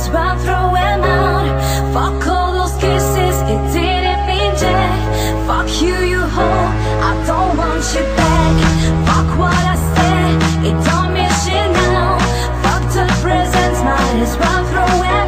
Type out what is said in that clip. this round, throw him out. Fuck all those kisses, it didn't mean that. Fuck you, you hoe, I don't want you back. Fuck what I said, it don't mean shit now. Fuck the presents, might as well throw him out.